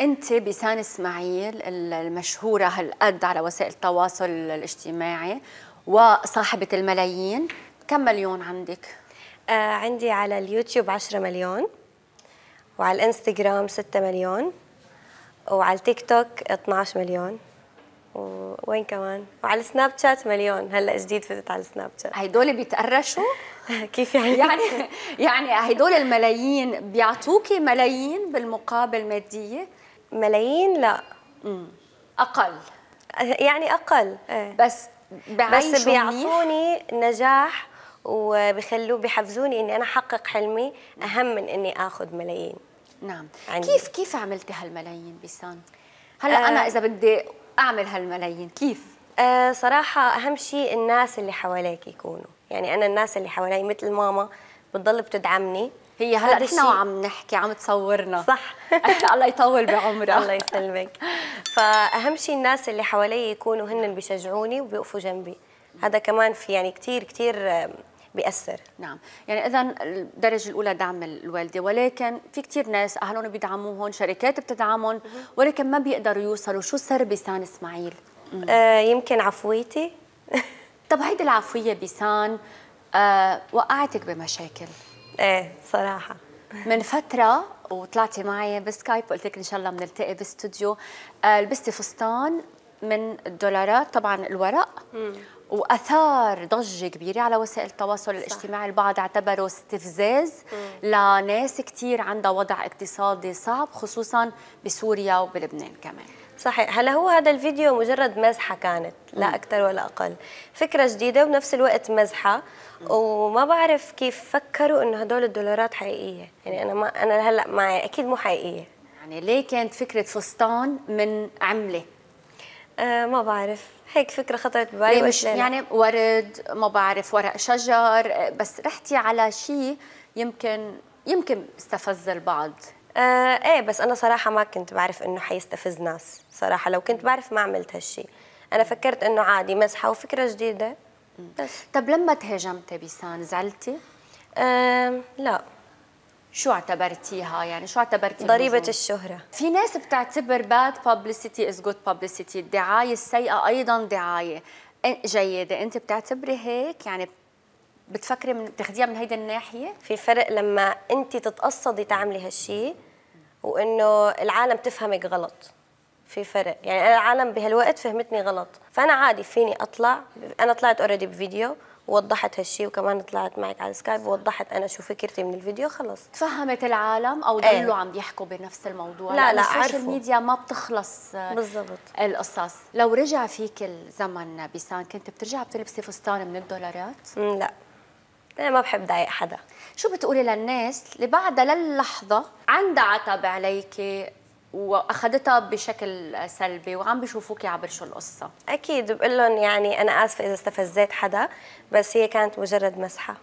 أنت بيسان اسماعيل المشهورة هالقد على وسائل التواصل الاجتماعي وصاحبة الملايين، كم مليون عندك؟ عندي على اليوتيوب 10 مليون، وعلى الانستغرام 6 مليون، وعلى التيك توك 12 مليون، وين كمان؟ وعلى السناب شات مليون. هلا جديد فتت على السناب شات. هيدول بيتقرشوا؟ كيف يعني هيدول الملايين بيعطوكي ملايين بالمقابل مادية؟ ملايين لا، اقل يعني اقل. بس بيعطوني نجاح وبيخلوه بيحفزوني اني انا احقق حلمي، اهم من اني اخذ ملايين. نعم. كيف عملتي هالملايين بيسان؟ هلا انا اذا بدي اعمل هالملايين كيف؟ صراحه اهم شيء الناس اللي حواليك يكونوا، يعني انا الناس اللي حوالي مثل ماما بتضل بتدعمني. هي هلا نحن وعم نحكي عم تصورنا، صح؟ الله يطول بعمرها. الله يسلمك. فاهم شيء الناس اللي حوالي يكونوا هن اللي بيشجعوني وبيقفوا جنبي. هذا كمان في يعني كثير كثير بيأثر. نعم، يعني إذا الدرجة الأولى دعم الوالدة، ولكن في كثير ناس أهلهم بيدعموهم، شركات بتدعمهم، ولكن ما بيقدروا يوصلوا. شو سر بيسان إسماعيل؟ يمكن عفويتي. طب هيدي العفوية بيسان وقعتك بمشاكل. إيه صراحة. من فترة وطلعتي معي بسكايب وقلت لك إن شاء الله بنلتقي باستوديو، لبستي فستان من الدولارات طبعا الورق، واثار ضجه كبيره على وسائل التواصل الاجتماعي. البعض اعتبره استفزاز لناس كثير عندها وضع اقتصادي صعب، خصوصا بسوريا وبلبنان كمان. صحيح. هلا هو هذا الفيديو مجرد مزحه كانت، لا اكثر ولا اقل، فكره جديده وبنفس الوقت مزحه، وما بعرف كيف فكروا انه هدول الدولارات حقيقيه. يعني انا هلا معي اكيد مو حقيقيه، يعني ليه كانت فكره فستان من عمله؟ ما بعرف، هيك فكرة خطرت ببالي. مش يعني ورد، ما بعرف، ورق شجر، بس رحتي على شيء يمكن استفز البعض. ايه بس انا صراحة ما كنت بعرف انه حيستفز ناس، صراحة لو كنت بعرف ما عملت هالشيء. انا فكرت انه عادي مزحة وفكرة جديدة بس. طب لما تهاجمتي بيسان زعلتي؟ لا. شو اعتبرتيها؟ يعني شو اعتبرتي ضريبة الشهرة؟ في ناس بتعتبر باد publicity is good publicity، الدعاية السيئة أيضاً دعاية جيدة، أنت بتعتبري هيك؟ يعني بتفكري بتاخديها من هيدي الناحية؟ في فرق لما أنت تتقصدي تعملي هالشيء وإنه العالم تفهمك غلط، في فرق. يعني أنا العالم بهالوقت فهمتني غلط، فأنا عادي فيني أطلع. أنا طلعت أوريدي بفيديو ووضحت هالشيء، وكمان طلعت معك على سكايب ووضحت انا شو فكرتي من الفيديو. خلص تفهمت العالم او ضلوا عم يحكوا بنفس الموضوع؟ لا لا، السوشيال ميديا ما بتخلص. بالضبط. القصص لو رجع فيك الزمن بيسان كنت بترجع بتلبسي فستان من الدولارات؟ لا، انا ما بحب ضايق حدا. شو بتقولي للناس اللي بعدها للحظه عندها عتب عليكي واخذتها بشكل سلبي وعم بيشوفوكي عبر شو القصه؟ اكيد بقول لهم يعني انا اسفه اذا استفزيت حدا، بس هي كانت مجرد مزحه.